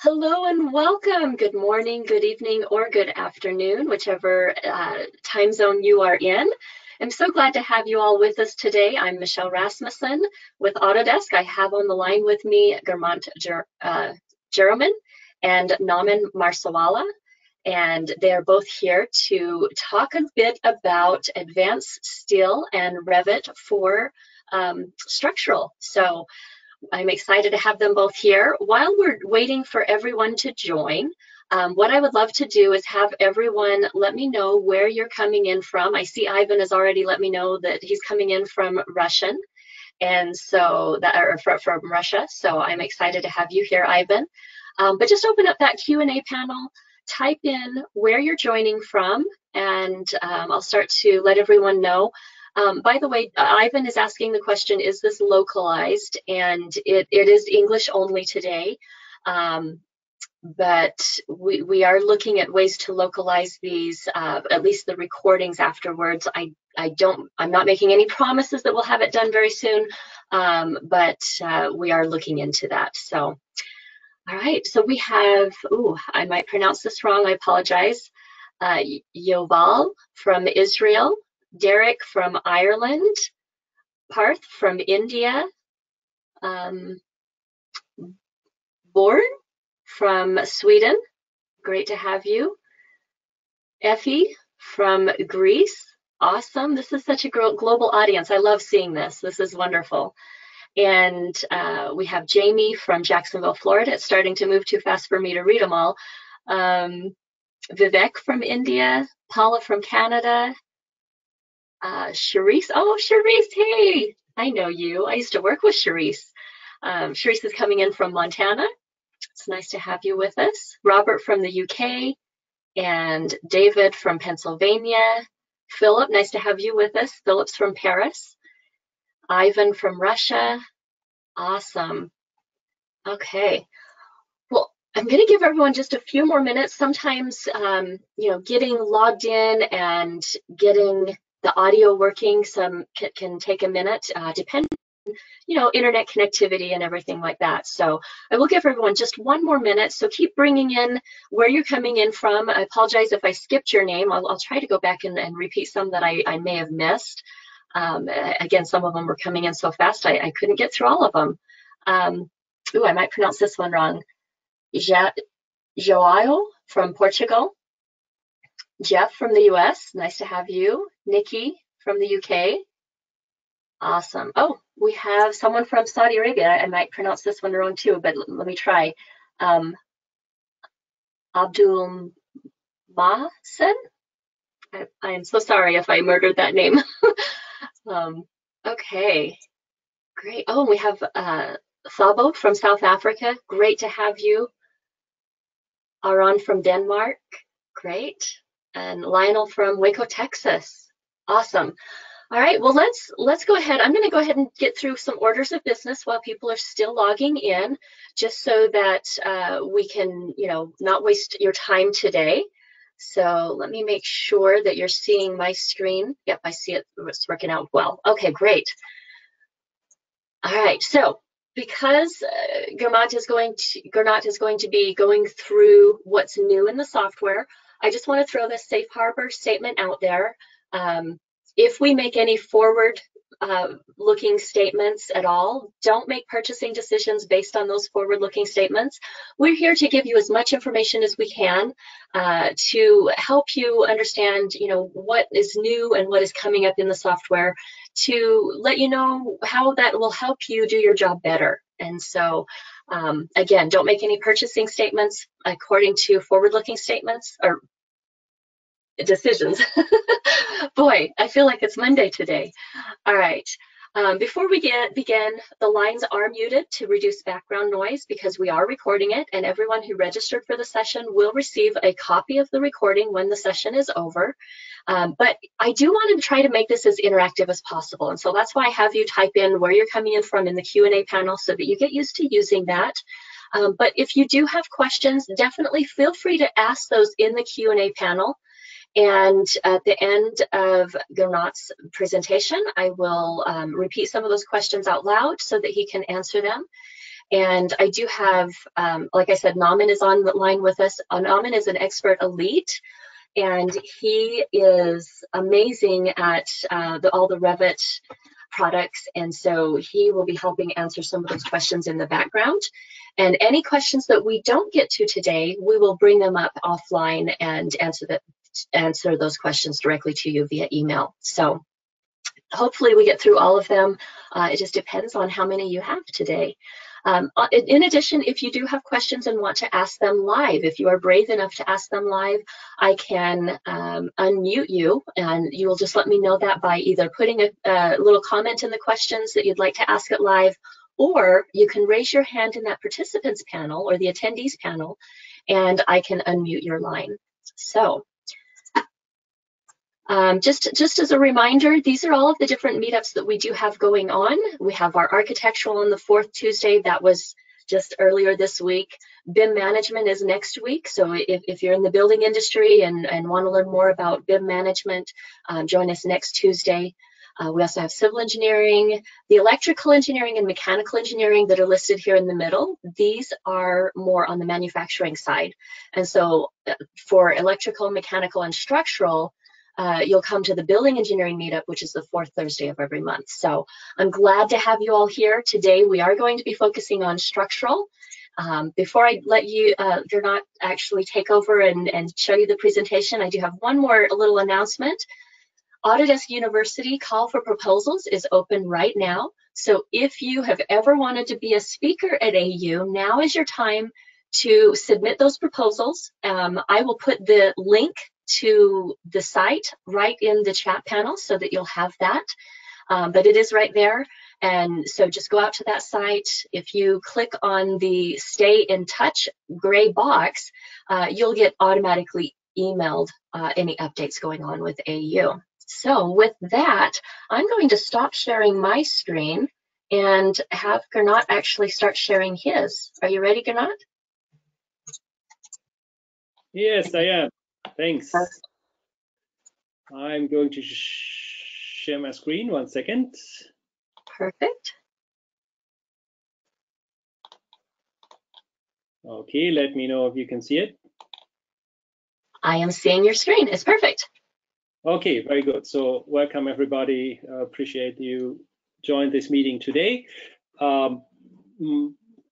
Hello and welcome. Good morning, good evening, or good afternoon, whichever time zone you are in. I'm so glad to have you all with us today. I'm Michelle Rasmussen with Autodesk. I have on the line with me Gernot Jeromin and Naaman Marsawala, and they're both here to talk a bit about Advance Steel and Revit for structural. So I'm excited to have them both here. While we're waiting for everyone to join, what I would love to do is have everyone let me know where you're coming in from. I see Ivan has already let me know that he's coming in from Russian, and so that from Russia. So I'm excited to have you here, Ivan. But just open up that Q&A panel, type in where you're joining from, and I'll start to let everyone know. By the way, Ivan is asking the question, is this localized? And it is English only today, but we are looking at ways to localize these, at least the recordings afterwards. I'm not making any promises that we'll have it done very soon, but we are looking into that. So, all right, so we have, ooh, I might pronounce this wrong, I apologize. Yoval from Israel. Derek from Ireland, Parth from India, Born from Sweden, great to have you. Effie from Greece, awesome. This is such a global audience. I love seeing this. This is wonderful. And we have Jamie from Jacksonville, Florida. It's starting to move too fast for me to read them all. Vivek from India, Paula from Canada, Charisse, oh, Charisse, hey, I know you. I used to work with Charisse. Charisse is coming in from Montana. It's nice to have you with us. Robert from the UK and David from Pennsylvania. Philip, nice to have you with us. Philip's from Paris. Ivan from Russia. Awesome. Okay. Well, I'm going to give everyone just a few more minutes. Sometimes, you know, getting logged in and getting the audio working can take a minute, depending on, you know, internet connectivity and everything like that. So I will give everyone just one more minute. So keep bringing in where you're coming in from. I apologize if I skipped your name. I'll try to go back and repeat some that I may have missed. Again, some of them were coming in so fast I couldn't get through all of them. Ooh, I might pronounce this one wrong. Joao from Portugal. Jeff from the US, nice to have you. Nikki from the UK, awesome. Oh, we have someone from Saudi Arabia. I might pronounce this one wrong too, but let me try. Abdul Masen? I am so sorry if I murdered that name. Okay, great. Oh, we have Thabo from South Africa. Great to have you. Aron from Denmark. Great. And Lionel from Waco, Texas. Awesome. All right, well, let's go ahead. I'm going to go ahead and get through some orders of business while people are still logging in, just so that we can, you know, not waste your time today. So let me make sure that you're seeing my screen. Yep, I see it. It's working out well. Okay, great. All right, so because Gernot is going to be going through what's new in the software, I just want to throw this safe harbor statement out there. If we make any forward-looking statements at all, don't make purchasing decisions based on those forward-looking statements. We're here to give you as much information as we can to help you understand, you know, what is new and what is coming up in the software, to let you know how that will help you do your job better. And so, again, don't make any purchasing statements according to forward-looking statements or decisions. Boy, I feel like it's Monday today. All right. Before we begin, the lines are muted to reduce background noise because we are recording it, and everyone who registered for the session will receive a copy of the recording when the session is over. But I do want to try to make this as interactive as possible, and so that's why I have you type in where you're coming in from in the Q&A panel so that you get used to using that. But if you do have questions, definitely feel free to ask those in the Q&A panel. And at the end of Gernot's presentation, I will repeat some of those questions out loud so that he can answer them. And I do have, like I said, Naaman is online with us. Naaman is an expert elite, and he is amazing at all the Revit products. And so he will be helping answer some of those questions in the background. And any questions that we don't get to today, we will bring them up offline and answer those questions directly to you via email. So hopefully we get through all of them. It just depends on how many you have today. In addition, if you do have questions and want to ask them live, if you are brave enough to ask them live, I can unmute you, and you will just let me know that by either putting a little comment in the questions that you'd like to ask it live, or you can raise your hand in that participants panel or the attendees panel, and I can unmute your line. So just as a reminder, these are all of the different meetups that we do have going on. We have our architectural on the 4th Tuesday. That was just earlier this week. BIM management is next week. So if you're in the building industry and want to learn more about BIM management, join us next Tuesday. We also have civil engineering, the electrical engineering and mechanical engineering that are listed here in the middle. These are more on the manufacturing side. And so for electrical, mechanical, and structural, you'll come to the building engineering meetup, which is the 4th Thursday of every month. So I'm glad to have you all here. Today we are going to be focusing on structural. Before I let you, Gernot, actually take over and show you the presentation, I do have one more little announcement. Autodesk University Call for Proposals is open right now. So if you have ever wanted to be a speaker at AU, now is your time to submit those proposals. I will put the link to the site right in the chat panel so that you'll have that, but it is right there. And so just go out to that site. If you click on the Stay in Touch gray box, you'll get automatically emailed any updates going on with AU. So with that, I'm going to stop sharing my screen and have Gernot actually start sharing his. Are you ready, Gernot? Yes, I am. Thanks. I'm going to share my screen. 1 second. Perfect. Okay, let me know if you can see it. I am seeing your screen. It's perfect. Okay, very good. So welcome, everybody. I appreciate you joined this meeting today.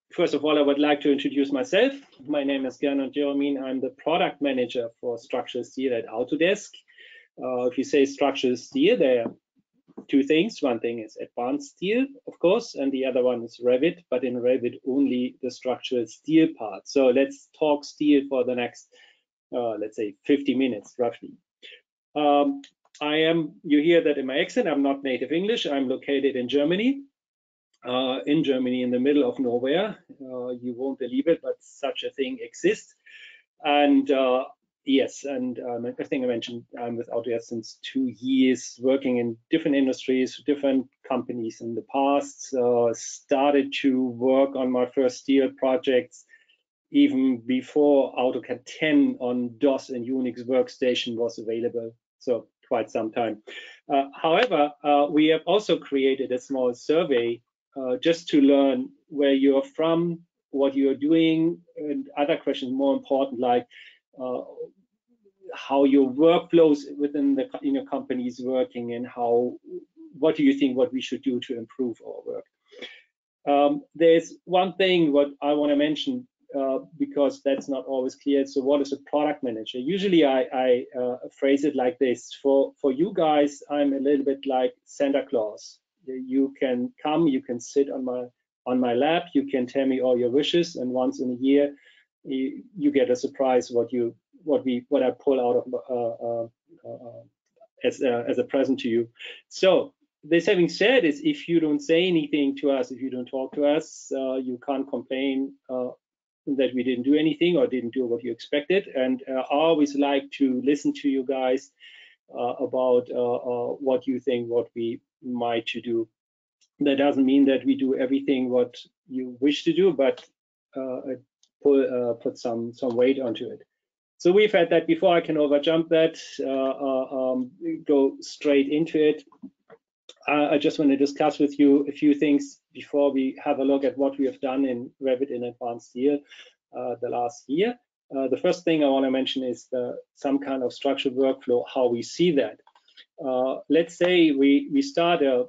First of all, I would like to introduce myself. My name is Gernot Jeromin. I'm the product manager for Structural Steel at Autodesk. If you say Structural Steel, there are two things. One thing is Advanced Steel, of course, and the other one is Revit, but in Revit only the Structural Steel part. So let's talk steel for the next, let's say, 50 minutes roughly. You hear that in my accent, I'm not native English. I'm located in Germany. In the middle of nowhere. You won't believe it, but such a thing exists. And yes, and I think I mentioned I'm with Autodesk since 2 years, working in different industries, different companies in the past. Started to work on my first steel projects even before AutoCAD 10 on DOS and Unix workstation was available. So quite some time. However, we have also created a small survey just to learn where you're from, what you're doing, and other questions more important, like how your workflows within the your company is working, and what do you think what we should do to improve our work. There's one thing what I want to mention because that's not always clear. So what is a product manager? Usually I phrase it like this. For you guys, I'm a little bit like Santa Claus. You can come, you can sit on my lap, you can tell me all your wishes, and once in a year you get a surprise what I pull out of as a present to you. So this having said is, if you don't say anything to us, if you don't talk to us, you can't complain that we didn't do anything or didn't do what you expected. And I always like to listen to you guys about what you think what we might to do. That doesn't mean that we do everything what you wish to do, but put some weight onto it. So we've had that before. I can overjump that, go straight into it. I just want to discuss with you a few things before we have a look at what we have done in Revit in Advance Steel the last year. The first thing I want to mention is some kind of structural workflow, how we see that. Let's say we start a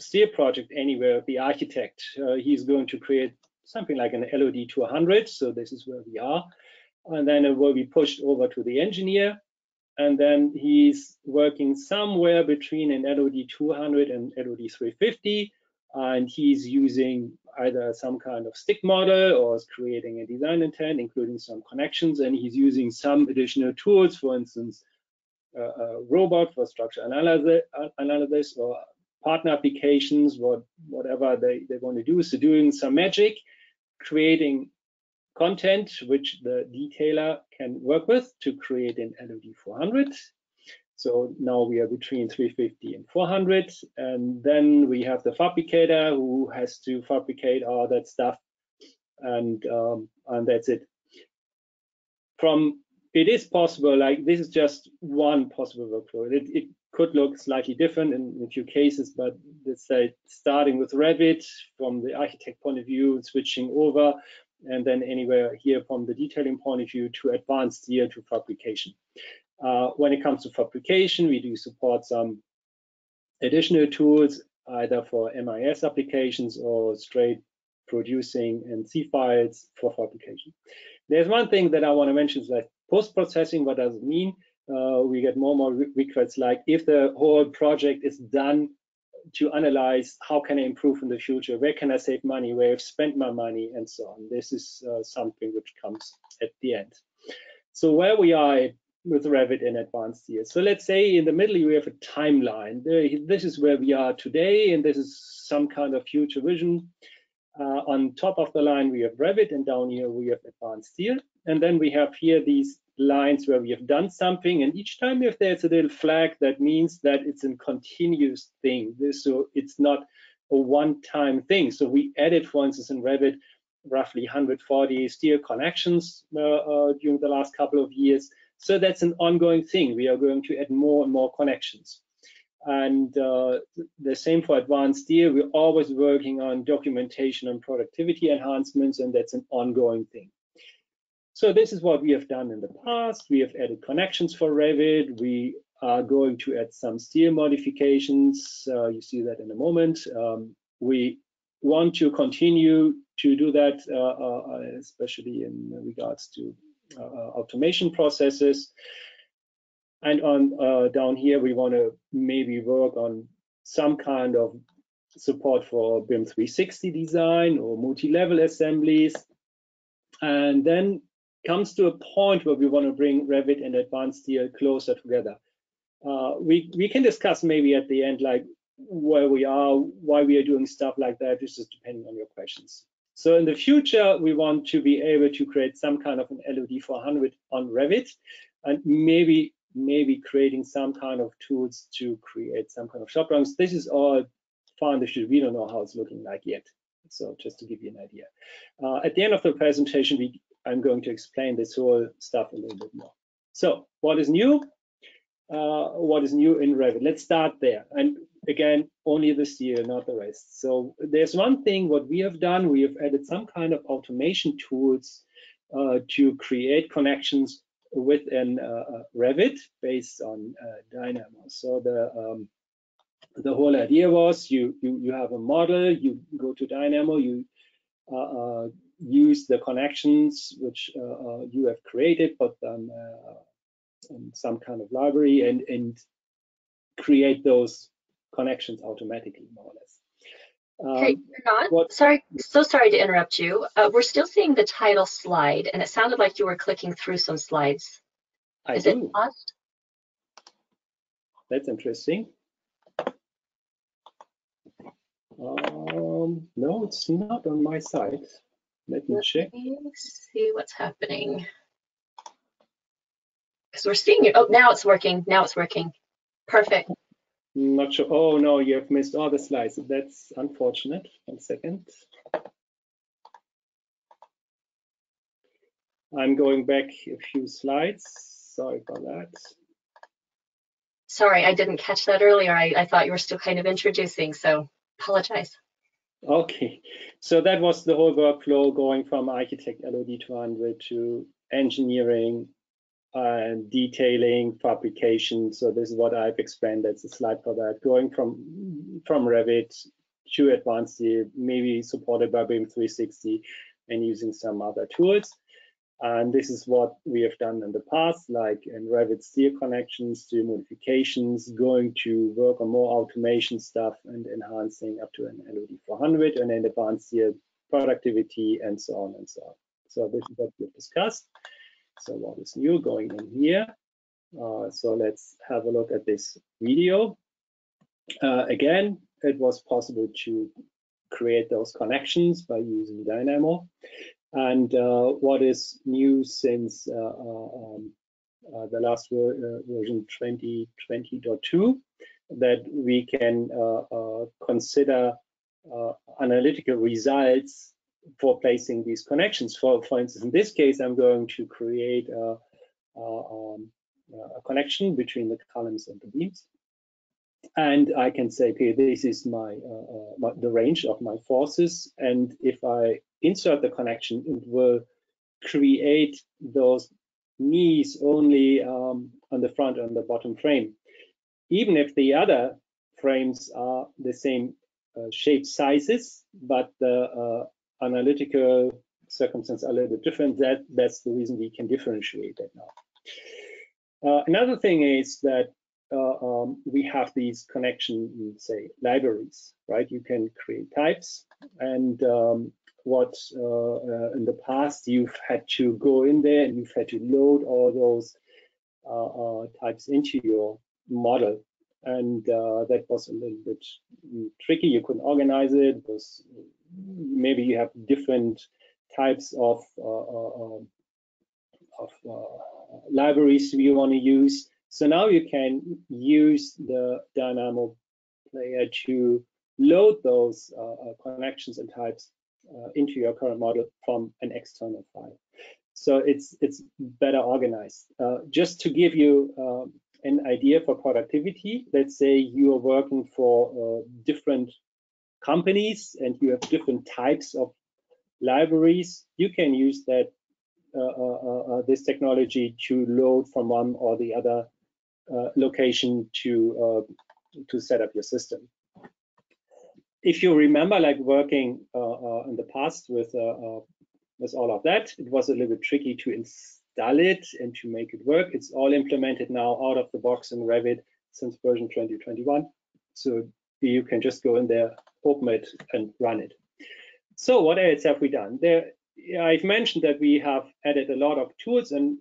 steel project anywhere with the architect. He's going to create something like an LOD 200, so this is where we are. And then it will be pushed over to the engineer. And then he's working somewhere between an LOD 200 and LOD 350. And he's using either some kind of stick model or is creating a design intent, including some connections. And he's using some additional tools, for instance, a robot for structure analysis or partner applications, whatever they want to do. So doing some magic, creating content which the detailer can work with to create an LOD 400. So now we are between 350 and 400. And then we have the fabricator who has to fabricate all that stuff. And that's it. It is possible, like this is just one possible workflow. It could look slightly different in a few cases, but let's say starting with Revit from the architect point of view, switching over, and then anywhere here from the detailing point of view to Advanced Steel to fabrication. When it comes to fabrication, we do support some additional tools, either for MIS applications or straight producing NC files for fabrication. There's one thing that I want to mention is that post-processing, what does it mean? We get more and more requests like, if the whole project is done, to analyze how can I improve in the future, where can I save money, where I've spent my money, and so on. This is something which comes at the end. So where we are with Revit in Advanced Steel. So let's say in the middle you have a timeline. This is where we are today, and this is some kind of future vision. On top of the line we have Revit, and down here we have Advanced Steel, and then we have here these lines where we have done something, and each time if there's a little flag, that means that it's a continuous thing. So it's not a one-time thing. So we added, for instance, in Revit roughly 140 steel connections during the last couple of years. So that's an ongoing thing. We are going to add more and more connections. And the same for Advanced Steel. We're always working on documentation and productivity enhancements, and that's an ongoing thing. So this is what we have done in the past. We have added connections for Revit. We are going to add some steel modifications. You see that in a moment. We want to continue to do that, especially in regards to automation processes. And on down here, we want to maybe work on some kind of support for BIM 360 design or multi-level assemblies. And then comes to a point where we want to bring Revit and Advanced Steel closer together. We can discuss maybe at the end, like where we are, why we are doing stuff like that. This is depending on your questions. So in the future, we want to be able to create some kind of an LOD 400 on Revit, and maybe creating some kind of tools to create some kind of shop drawings. This is all fine. We don't know how it's looking like yet. So just to give you an idea. At the end of the presentation, I'm going to explain this whole stuff a little bit more. So what is new? What is new in Revit? Let's start there. And again, only this year, not the rest. So there's one thing what we have done. We have added some kind of automation tools to create connections within Revit based on Dynamo. So the whole idea was you have a model, you go to Dynamo, you use the connections which you have created, put them in some kind of library, and create those connections automatically, more or less. Okay, Gernot, so sorry to interrupt you. We're still seeing the title slide, and it sounded like you were clicking through some slides. Is it paused? That's interesting. No, it's not on my side. Let me check. See what's happening. Because we're seeing it. Oh, now it's working. Now it's working. Perfect. Not sure. Oh no, you have missed all the slides. That's unfortunate. One second. I'm going back a few slides. Sorry for that. Sorry, I didn't catch that earlier. I thought you were still kind of introducing, so apologize. Okay, so that was the whole workflow, going from architect LOD to 100 to engineering, detailing, fabrication. So this is what I've explained. That's a slide for that. Going from Revit to Advanced Steel, maybe supported by BIM 360 and using some other tools. And this is what we have done in the past, like in Revit steel connections, steel modifications, going to work on more automation stuff and enhancing up to an LOD 400, and then advanced steel productivity and so on and so on. So this is what we've discussed. So what is new going in here? So let's have a look at this video. Again, it was possible to create those connections by using Dynamo. And what is new since the last version 2020.2, that we can consider analytical results for placing these connections. For instance, in this case, I'm going to create a connection between the columns and the beams. And I can say, okay, this is my, the range of my forces. And if I insert the connection, it will create those knees only on the front and the bottom frame, even if the other frames are the same shape sizes, but the analytical circumstances are a little bit different. That's the reason we can differentiate that now. Another thing is that we have these connection, say, libraries, right? You can create types, and what in the past you've had to go in there and you've had to load all those types into your model, and that was a little bit tricky. You couldn't organize it, because maybe you have different types of libraries you want to use. So now you can use the Dynamo player to load those connections and types into your current model from an external file. So it's better organized. Just to give you an idea for productivity, let's say you are working for different companies and you have different types of libraries. You can use that this technology to load from one or the other location to set up your system. If you remember, like working in the past with all of that, it was a little bit tricky to install it and to make it work. It's all implemented now out of the box in Revit since version 2021. So you can just go in there, open it, and run it. So what else have we done? I've mentioned that we have added a lot of tools, and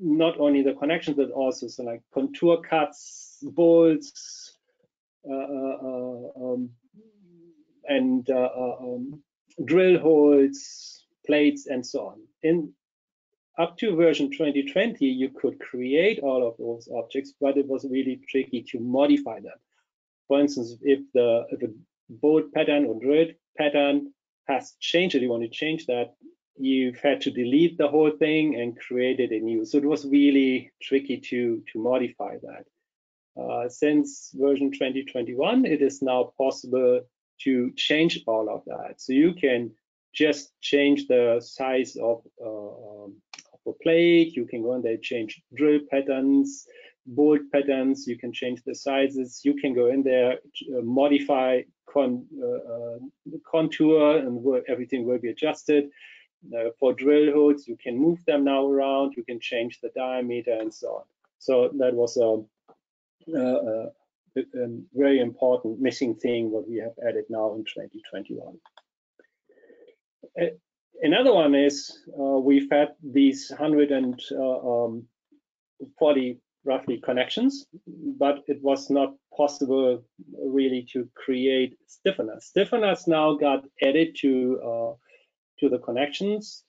not only the connections, but also so like contour cuts, bolts, and drill holes, plates, and so on. In up to version 2020, you could create all of those objects, but it was really tricky to modify them. For instance, if a bolt pattern or drill pattern has changed, or you want to change that, you've had to delete the whole thing and created a new. So it was really tricky to modify that. Since version 2021, it is now possible to change all of that. So you can just change the size of a plate. You can go in there, change drill patterns, bolt patterns. You can change the sizes. You can go in there, modify contour, and everything will be adjusted. For drill holes, you can move them now around. You can change the diameter and so on. So that was a very important missing thing what we have added now in 2021. Another one is we've had these 140 roughly connections, but it was not possible really to create stiffeners. Stiffeners now got added to the connections,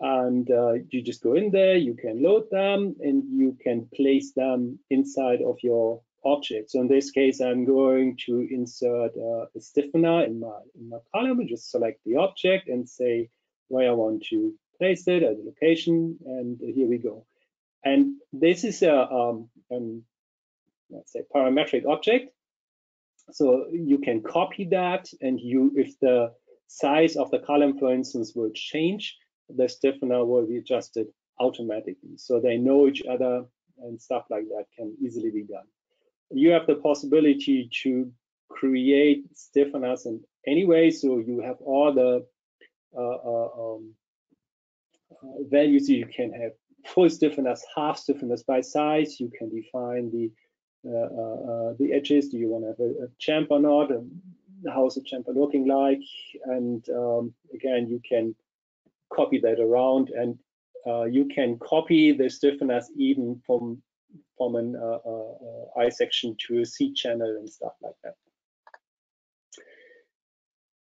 and you just go in there, you can load them, and you can place them inside of your object. So in this case, I'm going to insert a stiffener in my column, and just select the object and say where I want to place it at the location, and here we go. And this is a let's say parametric object. So you can copy that, and you, if the size of the column, for instance, will change, the stiffener will be adjusted automatically. So they know each other, and stuff like that can easily be done. You have the possibility to create stiffeners in any way, so you have all the values. You can have full stiffeners, half stiffeners by size. You can define the edges. Do you want to have a champ or not? How's the chamfer looking like? And again, you can copy that around, and you can copy the stiffeners even from an I section to a C channel and stuff like that.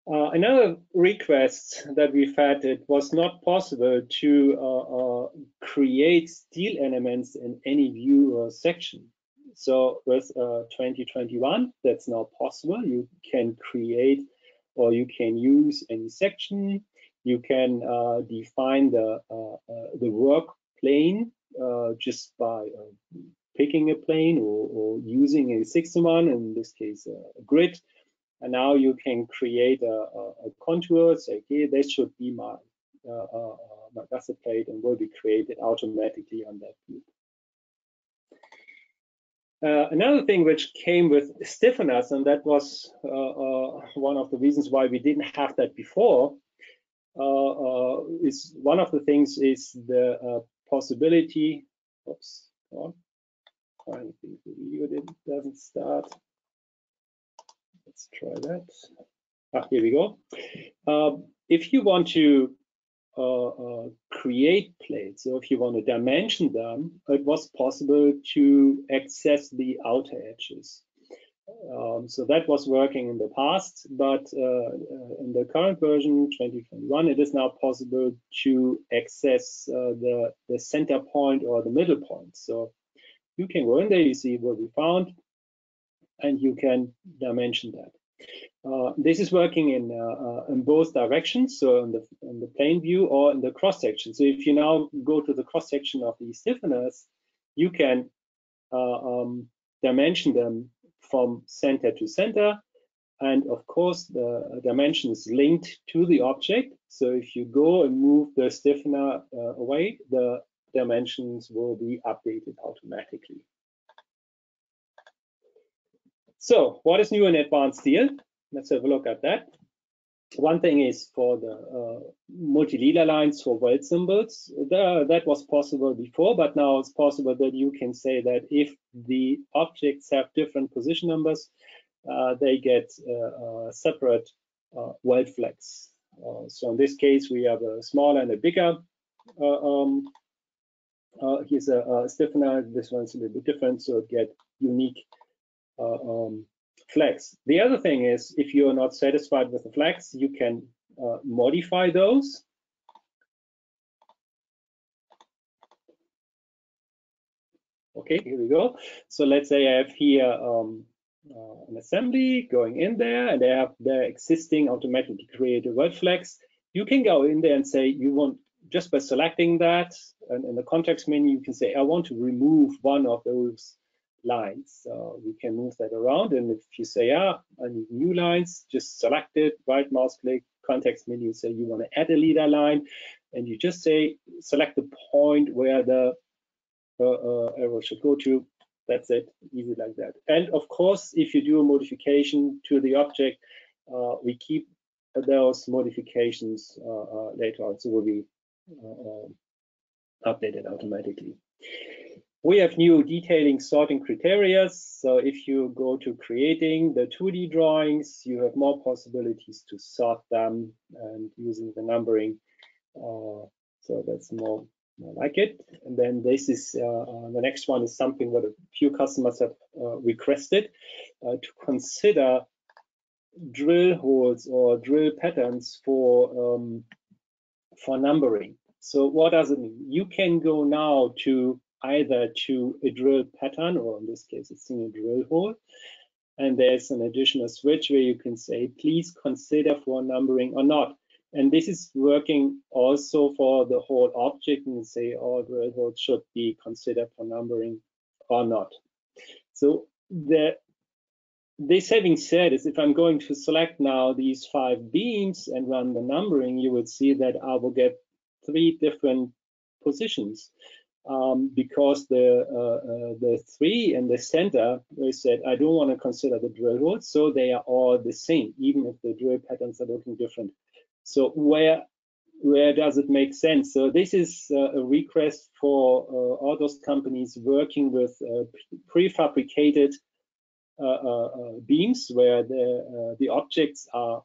Another request that we've had, it was not possible to create steel elements in any view or section. So with 2021, that's now possible. You can create, or you can use any section. You can define the work plane just by picking a plane or using a sixth one, in this case a grid. And now you can create a contour, say, okay, this should be my my gusset plate, and will be created automatically on that view. Another thing which came with stiffeners, and that was one of the reasons why we didn't have that before, is one of the things is the possibility. Oops, hold on. I think the video doesn't start. Let's try that. Ah, here we go. If you want to create plates, so if you want to dimension them, it was possible to access the outer edges. So that was working in the past, but in the current version 2021, it is now possible to access the center point or the middle point. So you can go in there, you see what we found, and you can dimension that. This is working in both directions, so in the plane view or in the cross section. So if you now go to the cross section of the stiffeners, you can dimension them from center to center, and of course the dimension is linked to the object. So if you go and move the stiffener away, the dimensions will be updated automatically. So what is new in Advanced Steel? Let's have a look at that. One thing is for the multi-leader lines for weld symbols. That was possible before, but now it's possible that you can say that if the objects have different position numbers, they get separate weld flags. So in this case, we have a smaller and a bigger. Here's a stiffener. This one's a little bit different, so it gets unique flags. The other thing is, if you are not satisfied with the flags, you can modify those. Okay, here we go. So let's say I have here an assembly going in there, and they have their existing automatically created weld flags. You can go in there and say you want, just by selecting that, and in the context menu, you can say I want to remove one of those lines. We can move that around, and if you say, ah, I need new lines, just select it, right mouse click, context menu, say you want to add a leader line, and you just say, select the point where the arrow should go to. That's it, easy like that. And of course, if you do a modification to the object, we keep those modifications later on, so will be updated automatically. We have new detailing sorting criteria. So if you go to creating the 2D drawings, you have more possibilities to sort them and using the numbering. So that's more like it. And then this is the next one is something that a few customers have requested to consider drill holes or drill patterns for numbering. So what does it mean? You can go now to either to a drill pattern, or in this case, it's in a drill hole. And there's an additional switch where you can say, please consider for numbering or not. And this is working also for the whole object, and say all drill holes should be considered for numbering or not. So the This having said is, if I'm going to select now these 5 beams and run the numbering, you would see that I will get 3 different positions because the 3 in the center, they said, I don't want to consider the drill holes, so they are all the same, even if the drill patterns are looking different. So where does it make sense? So this is a request for all those companies working with prefabricated beams, where the objects are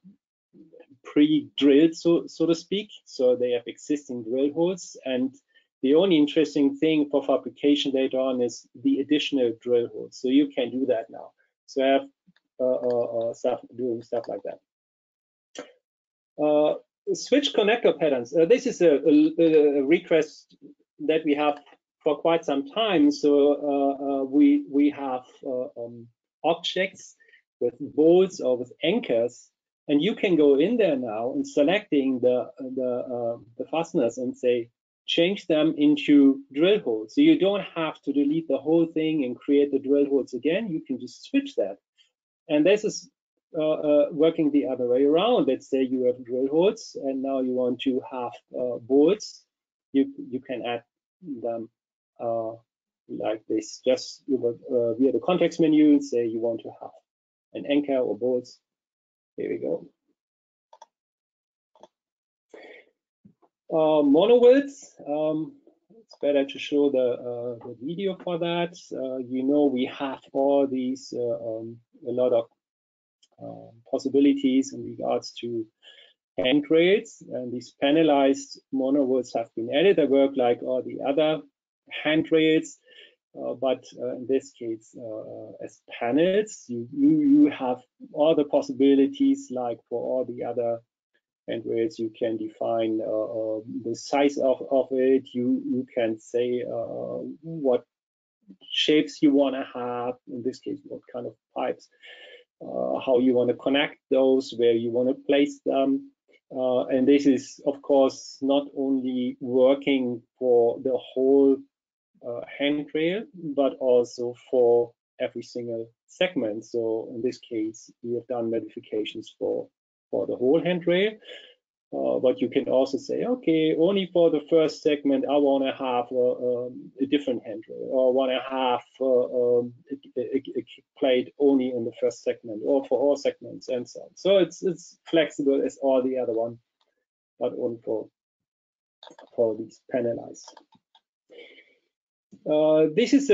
pre-drilled, so to speak. So they have existing drill holes, and the only interesting thing for fabrication later on is the additional drill holes. So you can do that now. So I have doing stuff like that. Switch connector patterns. This is a request that we have for quite some time. So we have objects with bolts or with anchors, and you can go in there now and selecting the fasteners and say change them into drill holes. So you don't have to delete the whole thing and create the drill holes again. You can just switch that, and this is working the other way around. Let's say you have drill holes and now you want to have bolts. You can add them like this. Just via the context menu and say you want to have an anchor or bolts. Here we go. Monowidths. It's better to show the video for that. You know, we have all these a lot of possibilities in regards to hand grades, and these panelized monowidths have been added. They work like all the other hand grades, but in this case as panels, you have all the possibilities. Like for all the other hand grades, you can define the size of it. You can say what shapes you want to have, in this case what kind of pipes, how you want to connect those, where you want to place them, and this is of course not only working for the whole handrail, but also for every single segment. So in this case we have done modifications for the whole handrail, but you can also say, okay, only for the first segment I want to have a different handrail, or I want to have a kick plate only in the first segment, or for all segments, and so on. So it's flexible as all the other one, but only for these panelized. This is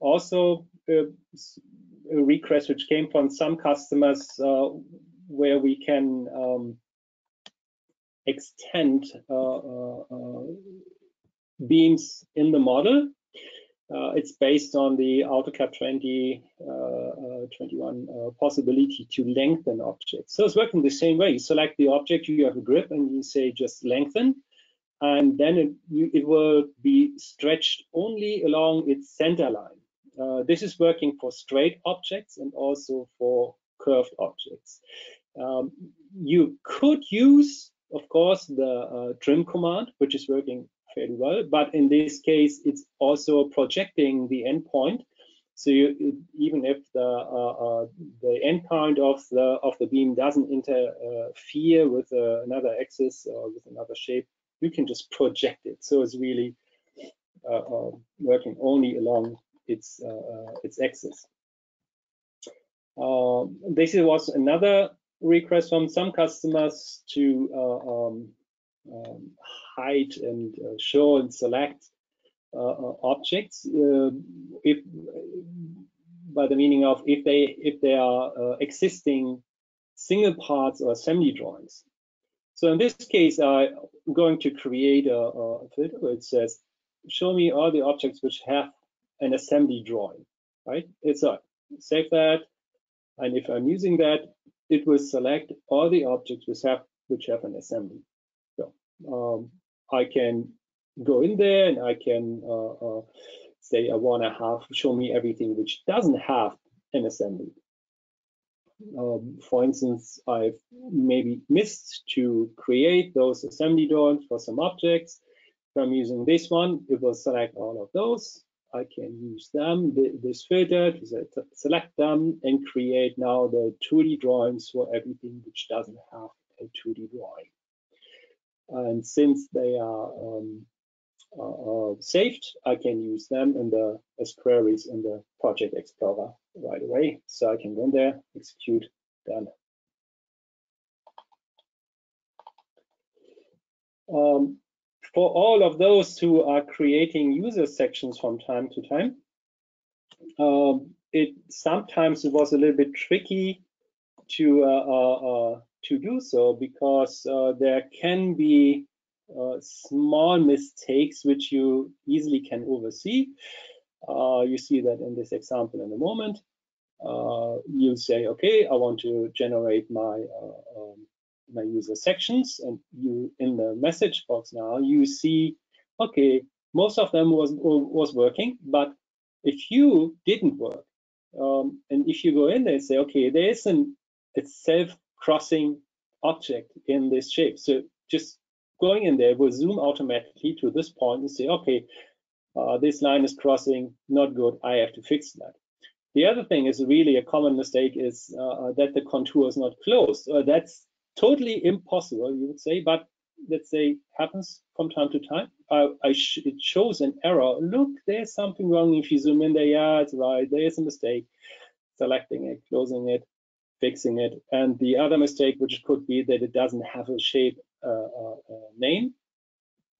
also a request which came from some customers, where we can extend beams in the model. It's based on the AutoCAD 21 possibility to lengthen objects. So it's working the same way. You select the object, you have a grip, and you say just lengthen, and then it will be stretched only along its center line. This is working for straight objects and also for curved objects. You could use, of course, the trim command, which is working fairly well, but in this case it's also projecting the endpoint. So even if the endpoint of the beam doesn't interfere with another axis or with another shape, you can just project it. So it's really working only along its axis. This was another request from some customers to hide and show and select objects, if by the meaning of if they are existing single parts or assembly drawings. So in this case, I'm going to create a filter where it says, "Show me all the objects which have an assembly drawing." Right? It's a save that, and if I'm using that, it will select all the objects which have an assembly. So I can go in there and I can say I want to have show me everything which doesn't have an assembly. For instance, I've maybe missed to create those assembly drawings for some objects. If I'm using this one, it will select all of those, I can use them. This further, select them and create now the 2D drawings for everything which doesn't have a 2D drawing. And since they are saved, I can use them in the, as queries in the Project Explorer right away. So I can go in there, execute, done. For all of those who are creating user sections from time to time, sometimes it was a little bit tricky to do so, because there can be small mistakes which you easily can oversee. You see that in this example in a moment. You say, okay, I want to generate my my user sections, and you in the message box now you see, okay, most of them was working, but a few didn't work. And if you go in there and say, okay, there is a self-crossing object in this shape, so just going in there will zoom automatically to this point and say, okay, this line is crossing, not good, I have to fix that. The other thing is really a common mistake is that the contour is not closed. That's totally impossible, you would say, but let's say happens from time to time. It shows an error. Look, there's something wrong. If you zoom in there, yeah, it's right. There is a mistake. Selecting it, closing it, fixing it. And the other mistake, which could be that it doesn't have a shape name.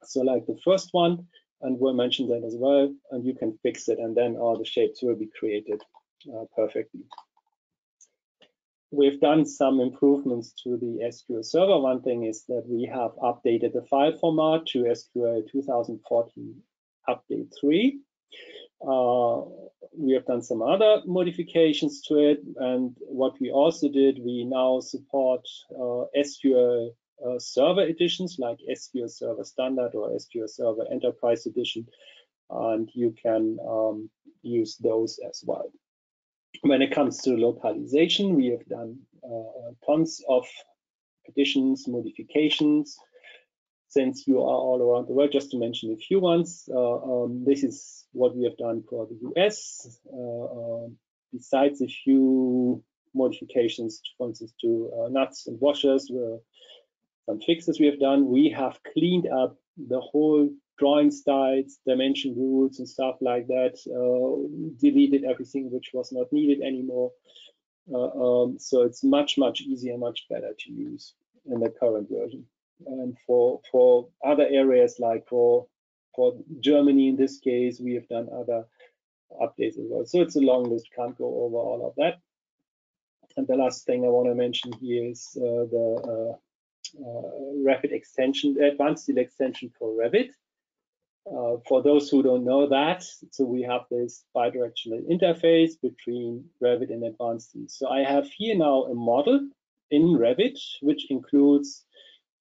So like the first one, and we'll mention that as well, and you can fix it, and then all the shapes will be created perfectly. We've done some improvements to the SQL Server. One thing is that we have updated the file format to SQL 2014 Update 3. We have done some other modifications to it. And what we also did, we now support SQL Server editions like SQL Server Standard or SQL Server Enterprise Edition. And you can use those as well. When it comes to localization, we have done tons of additions, modifications, since you are all around the world, just to mention a few ones. This is what we have done for the US, besides a few modifications, for instance, to nuts and washers, some fixes we have done. We have cleaned up the whole drawing styles, dimension rules, and stuff like that. Deleted everything which was not needed anymore. So it's much, much easier, much better to use in the current version. And for other areas, like for Germany in this case, we have done other updates as well. So it's a long list, can't go over all of that. And the last thing I want to mention here is the Revit extension, Advance Steel extension for Revit. For those who don't know that, so we have this bidirectional interface between Revit and Advanced Steel. So I have here now a model in Revit, which includes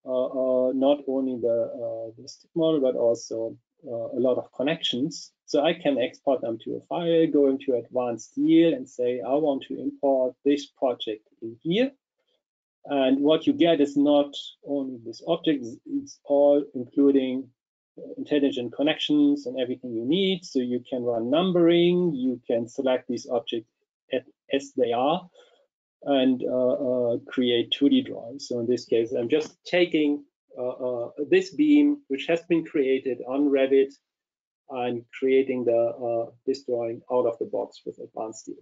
not only the stick model, but also a lot of connections. So I can export them to a file, go into Advanced Steel and say, I want to import this project in here. And what you get is not only this object, it's all including intelligent connections and everything you need. So you can run numbering, you can select these objects as they are, and create 2D drawings. So in this case, I'm just taking this beam, which has been created on Revit, and creating this drawing out of the box with Advanced Steel.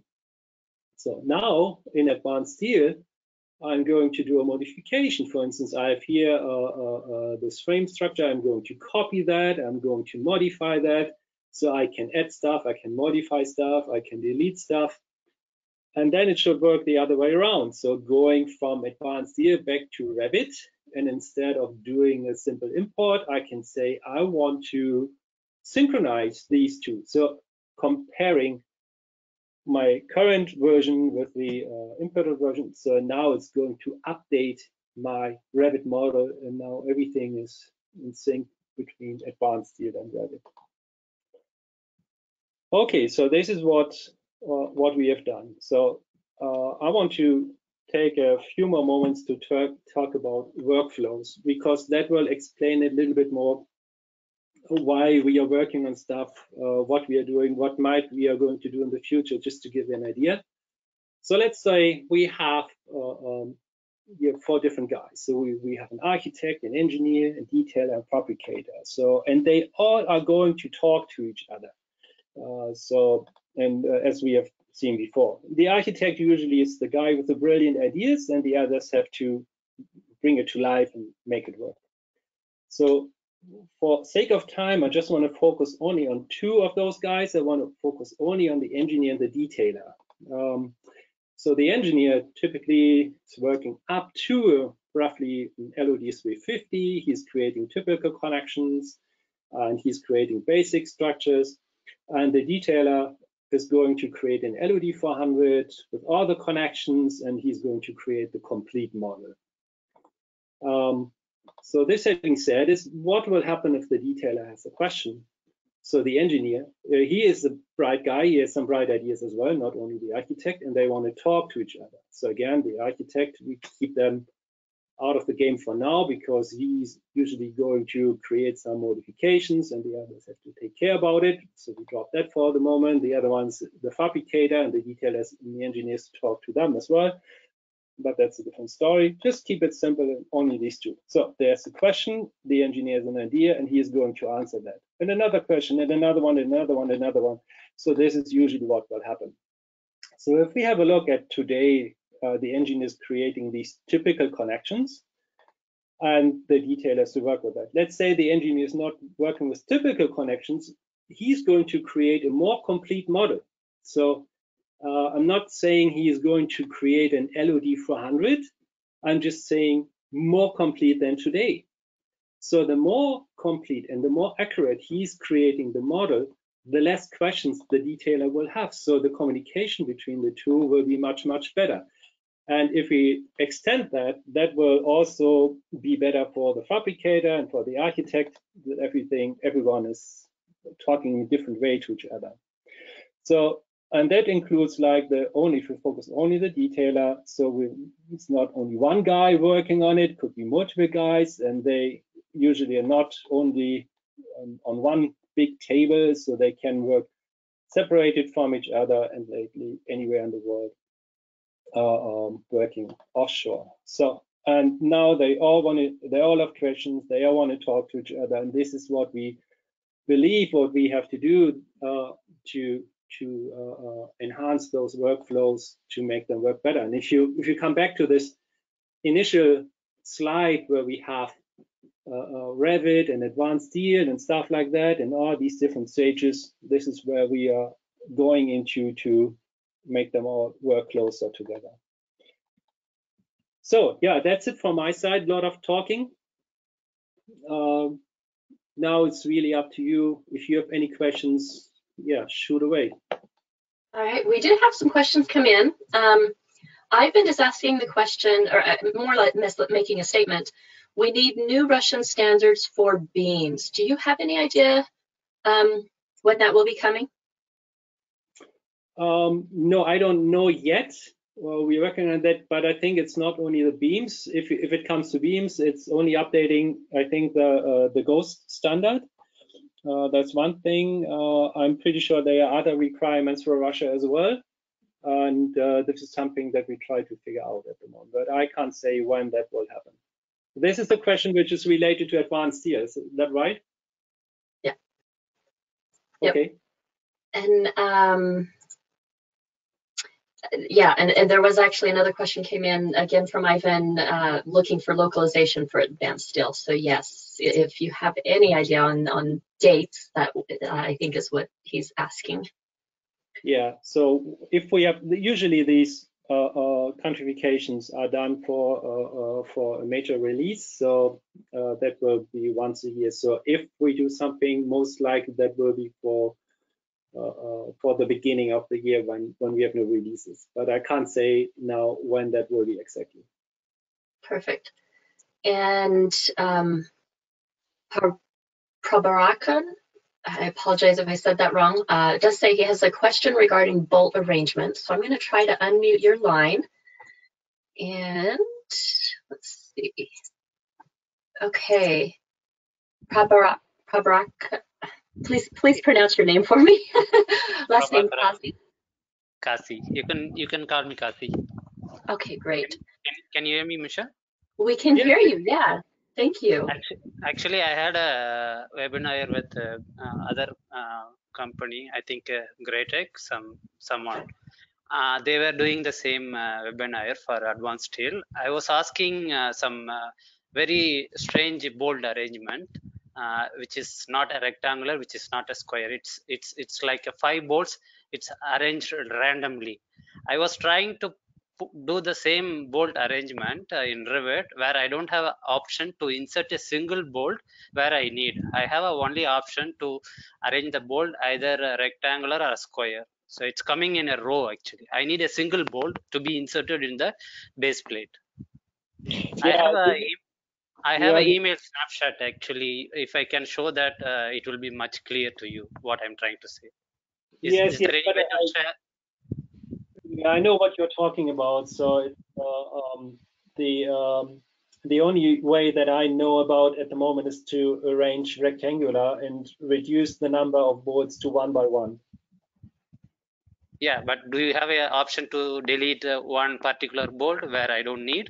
So now in Advanced Steel, I'm going to do a modification. For instance, I have here this frame structure. I'm going to copy that. I'm going to modify that. So I can add stuff, I can modify stuff, I can delete stuff. And then it should work the other way around. So going from Advanced Steel back to Revit, and instead of doing a simple import, I can say, I want to synchronize these two. So comparing my current version with the imported version. So now it's going to update my Revit model, and now everything is in sync between Advanced Steel and Revit. Okay, so this is what we have done. So I want to take a few more moments to talk about workflows, because that will explain a little bit more why we are working on stuff, what we are doing, what might we are going to do in the future, just to give you an idea. So let's say we have four different guys. So we have an architect, an engineer, a detailer, and fabricator. So, and they all are going to talk to each other. As we have seen before, the architect usually is the guy with the brilliant ideas, and the others have to bring it to life and make it work. So for sake of time, I just want to focus only on two of those guys. I want to focus only on the engineer and the detailer. So the engineer typically is working up to roughly an LOD 350. He's creating typical connections, and he's creating basic structures. And the detailer is going to create an LOD 400 with all the connections, and he's going to create the complete model. So this having said, is what will happen if the detailer has a question? So the engineer, he is a bright guy, he has some bright ideas as well, not only the architect, and they want to talk to each other. So again, the architect, we keep them out of the game for now, because he's usually going to create some modifications and the others have to take care about it. So we drop that for the moment. The other one's the fabricator, and the detailers and the engineers talk to them as well. But that's a different story. Just keep it simple and only these two. So there's a question, the engineer has an idea, and he is going to answer that. And another question, and another one, another one, another one. So this is usually what will happen. So if we have a look at today, the engineer is creating these typical connections, and the detailer has to work with that. Let's say the engineer is not working with typical connections. He's going to create a more complete model. So I'm not saying he is going to create an LOD 400. I'm just saying more complete than today. So the more complete and the more accurate he's creating the model, the less questions the detailer will have. So the communication between the two will be much, much better. And if we extend that, that will also be better for the fabricator and for the architect, that everyone is talking in a different way to each other. So, and that includes like if we focus only the detailer, so it's not only one guy working on it, could be multiple guys, and they usually are not only on one big table, so they can work separated from each other and lately anywhere in the world. Working offshore. So, and now they all have questions, they all want to talk to each other, and this is what we believe what we have to do to enhance those workflows to make them work better. And if you come back to this initial slide where we have Revit and Advanced Steel and stuff like that, and all these different stages, this is where we are going into to make them all work closer together. So yeah, that's it from my side. A lot of talking. Now it's really up to you. If you have any questions, yeah, shoot away. All right, we did have some questions come in. I've been just asking the question, or more like making a statement. We need new Russian standards for beams. Do you have any idea when that will be coming? No, I don't know yet. Well, we're working on that, but I think it's not only the beams. If it comes to beams, it's only updating, I think, the GOST standard. That's one thing. I'm pretty sure there are other requirements for Russia as well, and this is something that we try to figure out at the moment. But I can't say when that will happen. This is the question which is related to Advanced Steel. Is that right? Yeah. Okay. Yep. And yeah, and there was actually another question came in again from Ivan looking for localization for Advanced Steel. So yes, if you have any idea on dates, that I think is what he's asking. Yeah, so if we have, usually these countryfications are done for a major release, so that will be once a year. So if we do something, most likely that will be for the beginning of the year when we have new releases, but I can't say now when that will be exactly. Perfect. And Prabhakaran, I apologize if I said that wrong, does say he has a question regarding bolt arrangements. So I'm going to try to unmute your line. And let's see. Okay. Prabhakaran. Kabrak. Please pronounce your name for me. Last name Kasi. Kasi. You can call me Kasi. Okay, great. Can you hear me, Michelle? We can hear you. Yeah. Thank you. Actually, I had a webinar with other company. I think GreyTech, someone. They were doing the same webinar for Advanced Steel. I was asking some very strange bold arrangement, which is not a rectangular, which is not a square. It's like a 5 bolts. It's arranged randomly. I was trying to do the same bolt arrangement in Revit, where I don't have an option to insert a single bolt where I need. I have a only option to arrange the bolt either rectangular or square. So it's coming in a row actually. I need a single bolt to be inserted in the base plate. Yeah, I have an email snapshot actually. If I can show that, it will be much clearer to you what I'm trying to say. I know what you're talking about. So the only way that I know about at the moment is to arrange rectangular and reduce the number of boards to 1 by 1. Yeah, but do you have an option to delete one particular bolt where I don't need?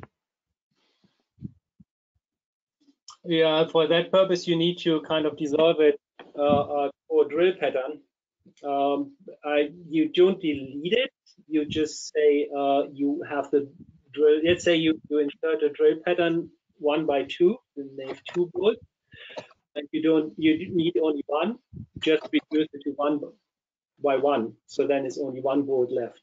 Yeah, for that purpose, you need to kind of dissolve it for drill pattern. You don't delete it. You just say you have the drill. Let's say you insert a drill pattern 1 by 2, and they have 2 bolts, and you need only 1. Just reduce it to 1 by 1, so then it's only 1 bolt left.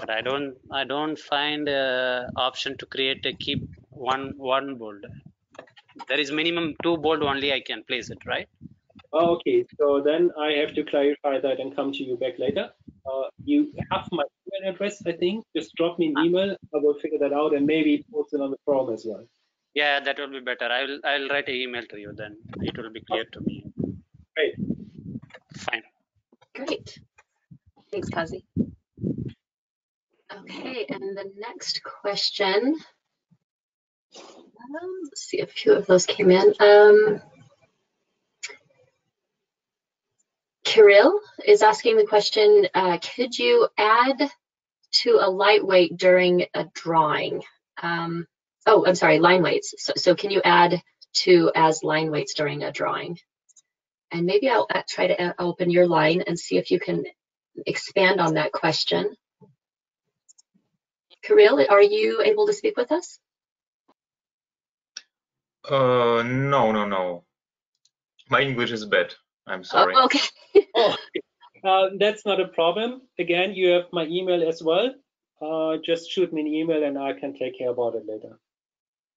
But I don't find an option to create a keep one bolt. There is minimum 2 bolt only I can place it, right? Okay, so then I have to clarify that and come to you back later. You have my email address, I think. Just drop me an email. I will figure that out and maybe post it on the forum as well. Yeah, that will be better. I'll write an email to you then. It will be clear to me. Great. Fine. Great. Thanks, Kazi. Okay, and the next question. Let's see, a few of those came in. Kirill is asking the question, could you add to a light weight during a drawing? Oh, I'm sorry, line weights. So can you add to as line weights during a drawing? And maybe I'll try to open your line and see if you can expand on that question. Kirill, are you able to speak with us? No. My English is bad. I'm sorry. Oh, okay. That's not a problem. Again, you have my email as well. Just shoot me an email and I can take care about it later.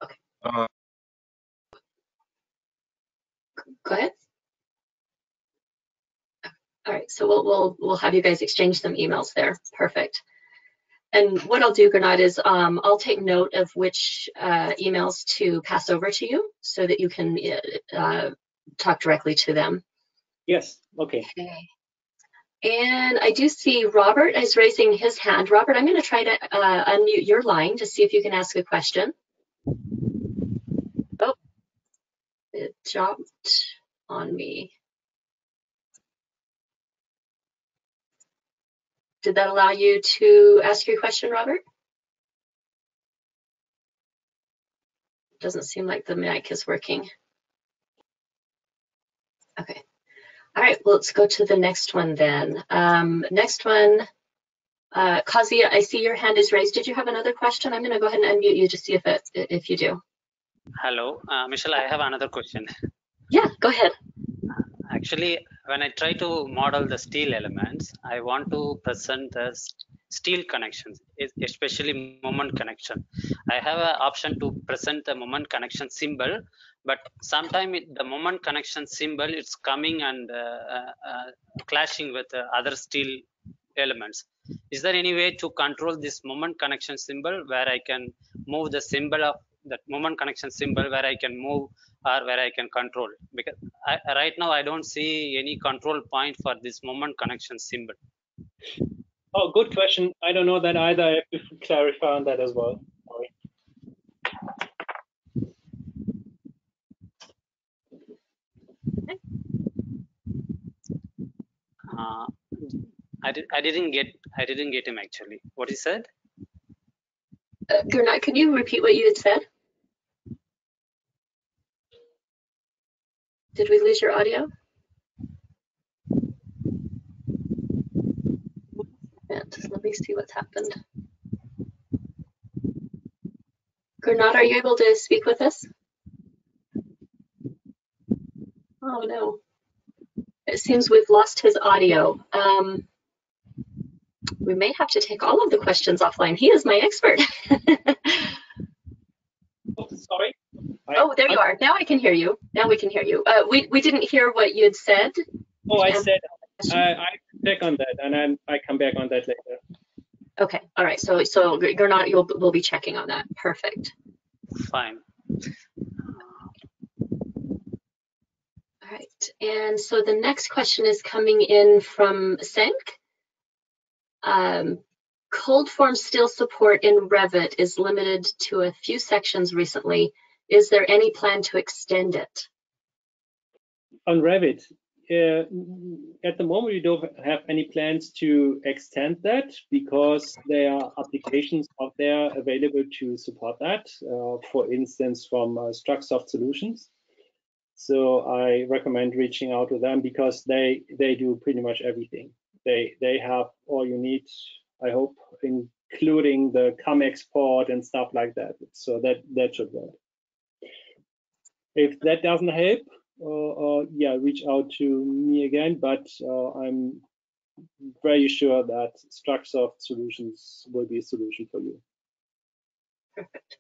Okay. Go ahead. All right. So we'll have you guys exchange some emails there. Perfect. And what I'll do, Gernot, is I'll take note of which emails to pass over to you so that you can talk directly to them. Yes. Okay. And I do see Robert is raising his hand. Robert, I'm going to try to unmute your line to see if you can ask a question. Oh, it dropped on me. Did that allow you to ask your question, Robert? Doesn't seem like the mic is working. Okay. All right, well, let's go to the next one then. Next one, Kazi, I see your hand is raised. Did you have another question? I'm going to go ahead and unmute you to see if you do. Hello, Michelle, I have another question. Yeah, go ahead. Actually, when I try to model the steel elements, I want to present the steel connections, especially moment connection. I have an option to present the moment connection symbol, but sometimes the moment connection symbol is coming and clashing with other steel elements. Is there any way to control this moment connection symbol where I can move the symbol of that moment connection symbol where I can move or where I can control? Because right now I don't see any control point for this moment connection symbol. Oh, good question. I don't know that either. I have to clarify on that as well. Sorry. I didn't get him actually. What he said? Gernot, could you repeat what you had said? Did we lose your audio? Let me see what's happened. Gernot, are you able to speak with us? Oh no. It seems we've lost his audio. We may have to take all of the questions offline. He is my expert. Oh, sorry. Oh, there you are. Now I can hear you. Now we can hear you. We didn't hear what you had said. Oh, I said I check on that, and I come back on that later. Okay. All right. So Gernot, we'll be checking on that. Perfect. Fine. All right. And so the next question is coming in from Senk. Cold form steel support in Revit is limited to a few sections recently. Is there any plan to extend it? On Revit, at the moment we don't have any plans to extend that because there are applications out there available to support that, for instance from Structsoft Solutions. So I recommend reaching out to them because they do pretty much everything. They have all you need, I hope, including the CAM export and stuff like that. So that should work. If that doesn't help, yeah, reach out to me again, but I'm very sure that Structsoft Solutions will be a solution for you. Perfect.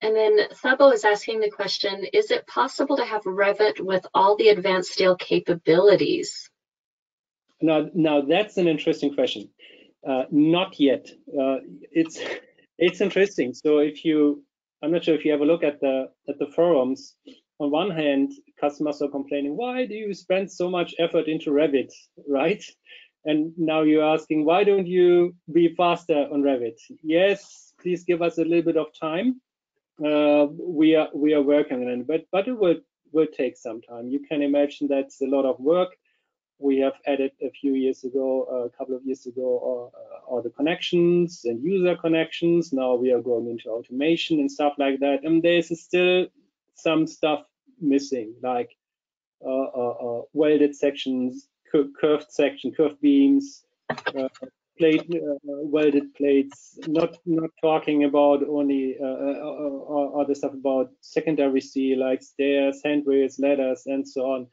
And then Thabo is asking the question, is it possible to have Revit with all the advanced steel capabilities? Now that's an interesting question. Not yet. It's interesting. So I'm not sure if you have a look at the forums. On one hand, customers are complaining, why do you spend so much effort into Revit, right? And now you're asking, why don't you be faster on Revit? Yes, please give us a little bit of time. We are working on it, but it will take some time. You can imagine that's a lot of work. We have added a couple of years ago, all the connections and user connections. Now we are going into automation and stuff like that. And there's still some stuff missing, like welded sections, curved beams, welded plates. Not talking about only other stuff about secondary steel, like stairs, handrails, ladders, and so on.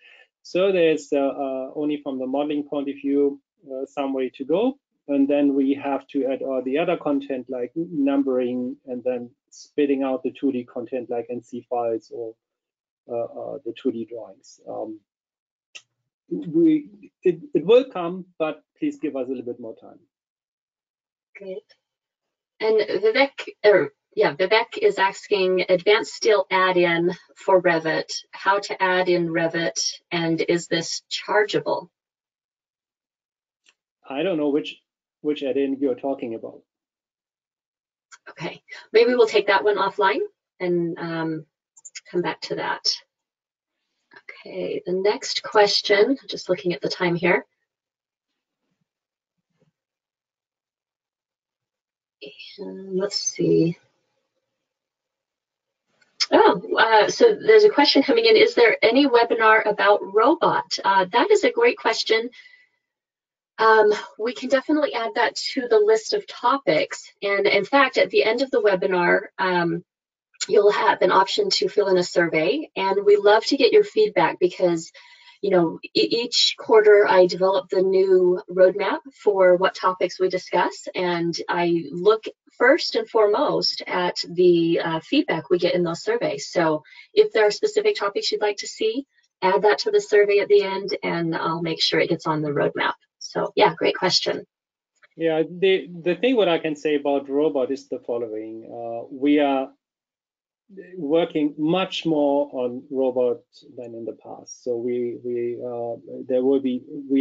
So there's only from the modeling point of view some way to go, and then we have to add all the other content like numbering and then spitting out the 2D content like NC files or the 2D drawings. It will come, but please give us a little bit more time. Great. And Vivek is asking, advanced steel add-in for Revit, how to add in Revit, and is this chargeable? I don't know which add-in you're talking about. Okay, maybe we'll take that one offline and come back to that. Okay, the next question, just looking at the time here. And let's see. So there's a question coming in. Is there any webinar about robot? That is a great question. We can definitely add that to the list of topics. And in fact, at the end of the webinar, you'll have an option to fill in a survey. And we love to get your feedback because, you know, each quarter I develop the new roadmap for what topics we discuss. And I look first and foremost at the feedback we get in those surveys. So if there are specific topics you'd like to see, add that to the survey at the end, and I'll make sure it gets on the roadmap. So yeah, great question. Yeah, the thing what I can say about robot is the following. We are working much more on robot than in the past. So we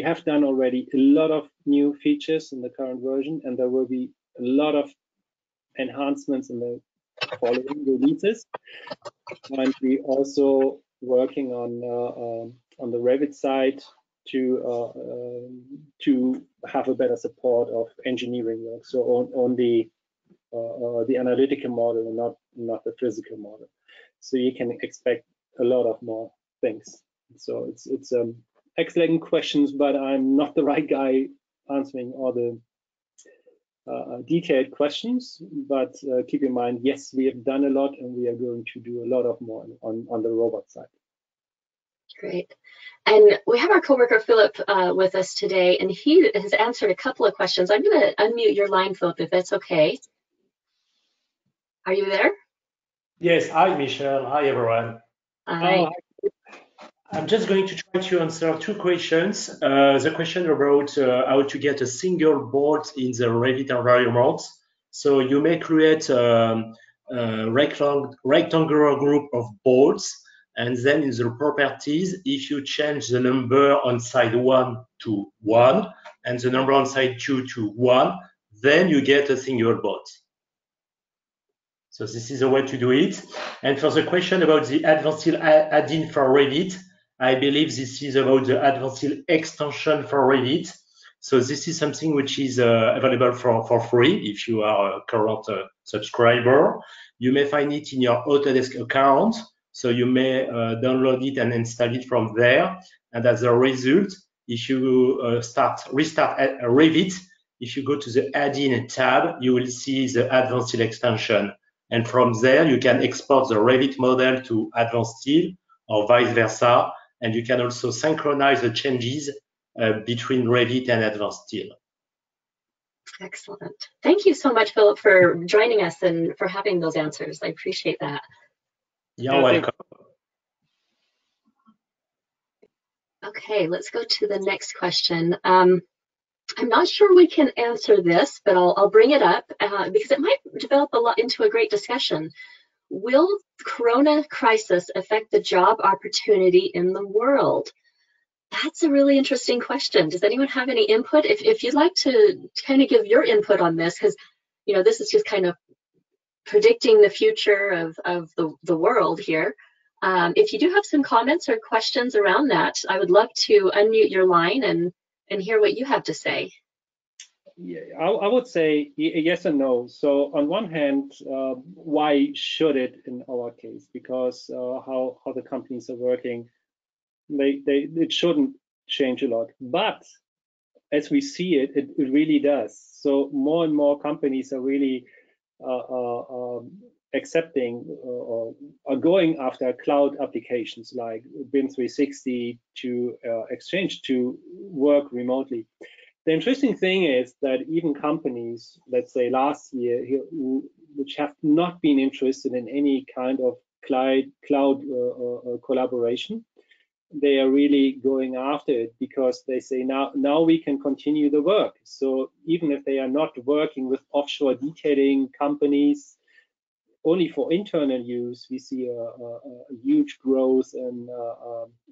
have done already a lot of new features in the current version, and there will be a lot of enhancements in the following releases. And we also working on the Revit side to have a better support of engineering work, so on the analytical model, not the physical model. So you can expect a lot of more things. So it's excellent questions, but I'm not the right guy answering all the detailed questions. But keep in mind, yes, we have done a lot, and we are going to do a lot of more on the robot side. Great. And we have our coworker Philip with us today, and he has answered a couple of questions. I'm going to unmute your line, Philip, if that's okay. Are you there? Yes. Hi, Michelle. Hi, everyone. Hi. I'm just going to try to answer two questions. The question about how to get a single board in the Revit environment. So you may create a rectangular group of boards, and then in the properties, if you change the number on side 1 to 1 and the number on side 2 to 1, then you get a single board. So this is a way to do it. And for the question about the Advance Steel add-in for Revit, I believe this is about the Advance Steel extension for Revit. So this is something which is available for free if you are a current subscriber. You may find it in your Autodesk account. So you may download it and install it from there. And as a result, if you restart Revit, if you go to the add-in tab, you will see the Advance Steel extension. And from there, you can export the Revit model to Advance Steel or vice versa. And you can also synchronize the changes between Revit and Advance Steel. Excellent. Thank you so much, Philip, for joining us and for having those answers. I appreciate that. You're welcome. Okay, let's go to the next question. I'm not sure we can answer this, but I'll bring it up because it might develop a lot into a great discussion. Will Corona crisis affect the job opportunity in the world? That's a really interesting question. Does anyone have any input? If you'd like to kind of give your input on this, because you know this is just kind of predicting the future of the world here. If you do have some comments or questions around that, I would love to unmute your line and hear what you have to say. Yeah, I would say yes and no. So on one hand, why should it in our case? Because how the companies are working, it shouldn't change a lot. But as we see it, it really does. So more and more companies are really accepting or are going after cloud applications like BIM 360 to Exchange to work remotely. The interesting thing is that even companies, let's say last year, which have not been interested in any kind of cloud collaboration, they are really going after it because they say now we can continue the work. So even if they are not working with offshore detailing companies only for internal use, we see a huge growth and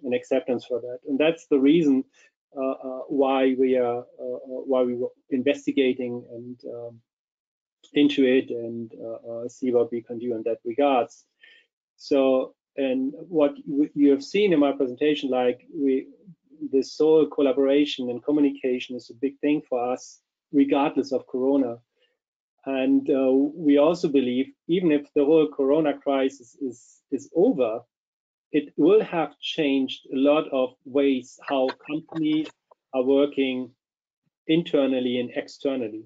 an acceptance for that. And that's the reason why we were investigating and into it and see what we can do in that regards. So. And what you have seen in my presentation, like the sole collaboration and communication is a big thing for us, regardless of Corona. And we also believe, even if the whole Corona crisis is over, it will have changed a lot of ways how companies are working internally and externally.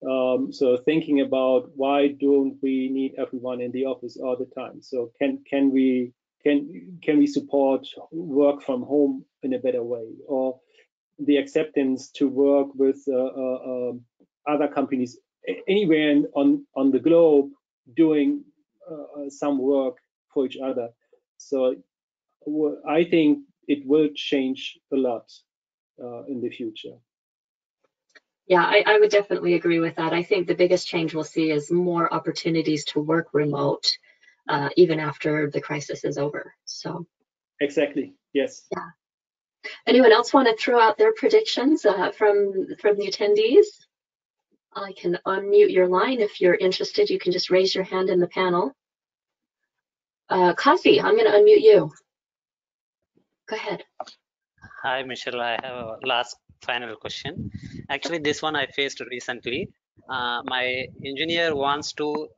So thinking about why don't we need everyone in the office all the time? So can we support work from home in a better way, or the acceptance to work with other companies anywhere on the globe doing some work for each other? So I think it will change a lot in the future. Yeah, I would definitely agree with that. I think the biggest change we'll see is more opportunities to work remote, even after the crisis is over. So. Exactly. Yes. Yeah. Anyone else want to throw out their predictions from the attendees? I can unmute your line if you're interested. You can just raise your hand in the panel. Kasi, I'm going to unmute you. Go ahead. Hi, Michelle. I have a final question. Actually, this one I faced recently. My engineer wants to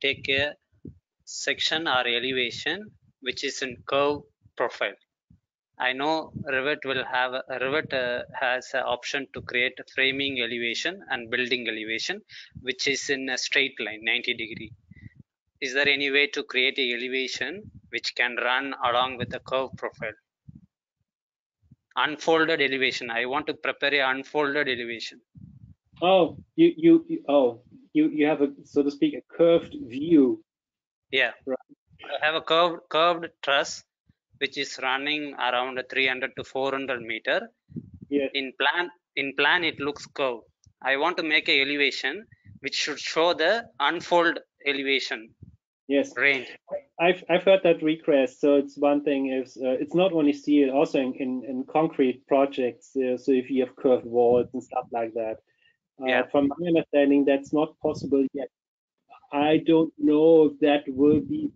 take a section or elevation which is in curve profile. I know Revit will have has an option to create a framing elevation and building elevation, which is in a straight line, 90 degree. Is there any way to create an elevation which can run along with the curve profile? Unfolded elevation. I want to prepare an unfolded elevation. Oh, you have a, so to speak, a curved view. Yeah, right. I have a curved truss which is running around 300 to 400 meter. Yes. In plan it looks curved. I want to make an elevation which should show the unfold elevation. Yes. Range. I've heard that request. So it's one thing is it's not only steel, also in concrete projects. So if you have curved walls and stuff like that, yeah. From my understanding, that's not possible yet. I don't know if that will be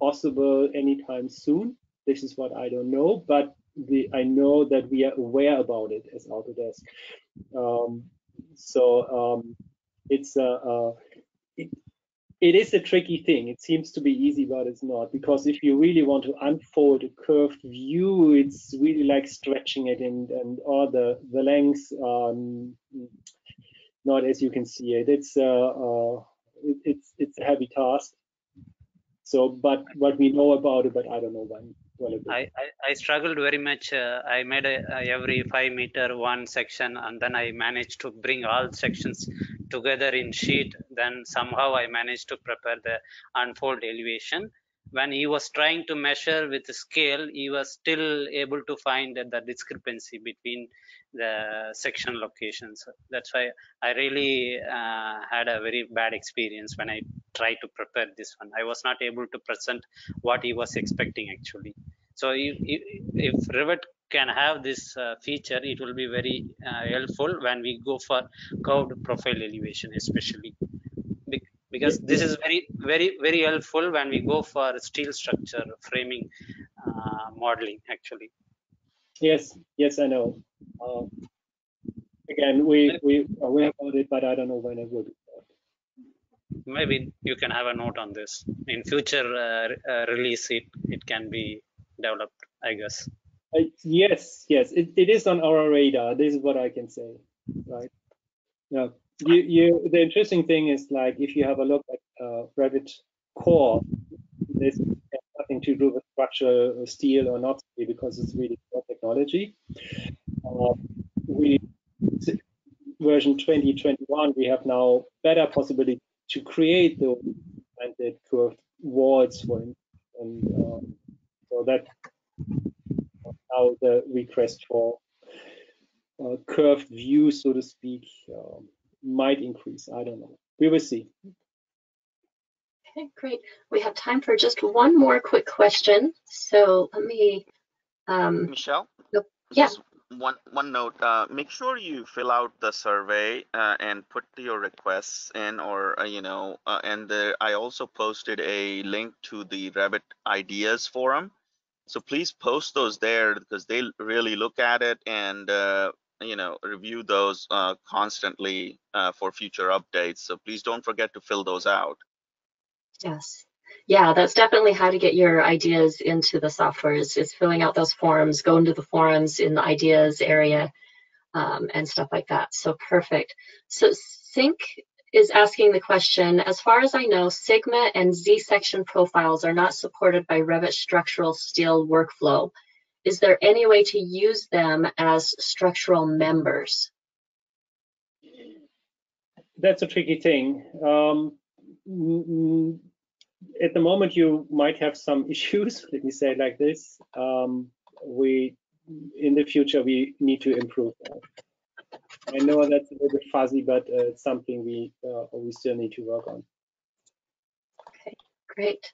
possible anytime soon. This is what I don't know, but I know that we are aware about it as Autodesk. It's it is a tricky thing. It seems to be easy, but it's not, because if you really want to unfold a curved view, it's really like stretching it and all the lengths are not as you can see it. It's a heavy task. So, but what we know about it, but I don't know when. I struggled very much. I made every 5 meter one section, and then I managed to bring all sections together in sheet. Then somehow I managed to prepare the unfold elevation. When he was trying to measure with the scale, he was still able to find the discrepancy between the section locations. That's why I really had a very bad experience when I tried to prepare this one. I was not able to present what he was expecting actually. So if Revit can have this feature, it will be very helpful when we go for curved profile elevation especially. Because this is very, very, very helpful when we go for steel structure framing modeling, actually. Yes, yes, I know. Again, we are aware about it, but I don't know when it will be. Maybe you can have a note on this. In future release, it can be developed, I guess. Yes, it is on our radar. This is what I can say, right? Yeah. The interesting thing is, like, if you have a look at Revit core, this has nothing to do with structure, or steel, or not steel, because it's really core technology. Version 2021, we have now better possibility to create the curved walls for him, and so that now the request for curved view, so to speak. Might increase. I don't know. We will see. Okay, great. We have time for just one more quick question. So let me. Michelle. Yeah. Just one note. Make sure you fill out the survey and put your requests in, or And I also posted a link to the Revit Ideas forum. So please post those there because they really look at it and. Review those constantly for future updates. So please don't forget to fill those out. Yes. Yeah, that's definitely how to get your ideas into the software is filling out those forms, go into the forums in the ideas area and stuff like that. So perfect. So Sink is asking the question, as far as I know, Sigma and Z-section profiles are not supported by Revit structural steel workflow. Is there any way to use them as structural members? That's a tricky thing. At the moment, you might have some issues, let me say it like this. In the future, we need to improve that. I know that's a little bit fuzzy, but it's something we still need to work on. Okay, great.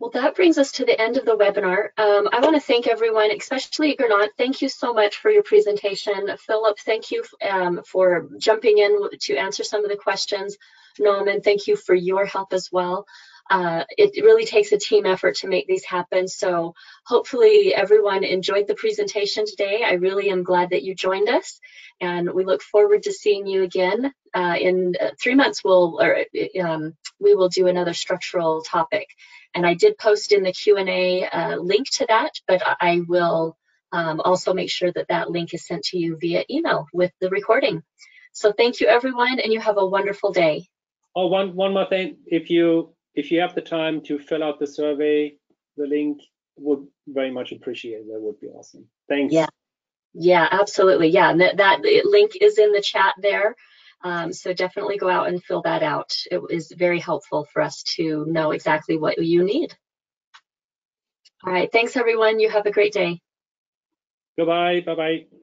Well, that brings us to the end of the webinar. I want to thank everyone, especially Gernot. Thank you so much for your presentation. Philip, thank you for jumping in to answer some of the questions. Naaman, thank you for your help as well. It really takes a team effort to make these happen. So hopefully everyone enjoyed the presentation today. I really am glad that you joined us, and we look forward to seeing you again. In 3 months, we will do another structural topic. And I did post in the Q&A link to that, but I will also make sure that that link is sent to you via email with the recording. So thank you, everyone, and you have a wonderful day. Oh, one more thing. If you have the time to fill out the survey, the link would very much appreciate it. That would be awesome. Thanks. Yeah, absolutely. Yeah, and that link is in the chat there. So definitely go out and fill that out. It is very helpful for us to know exactly what you need. All right. Thanks, everyone. You have a great day. Goodbye. Bye-bye.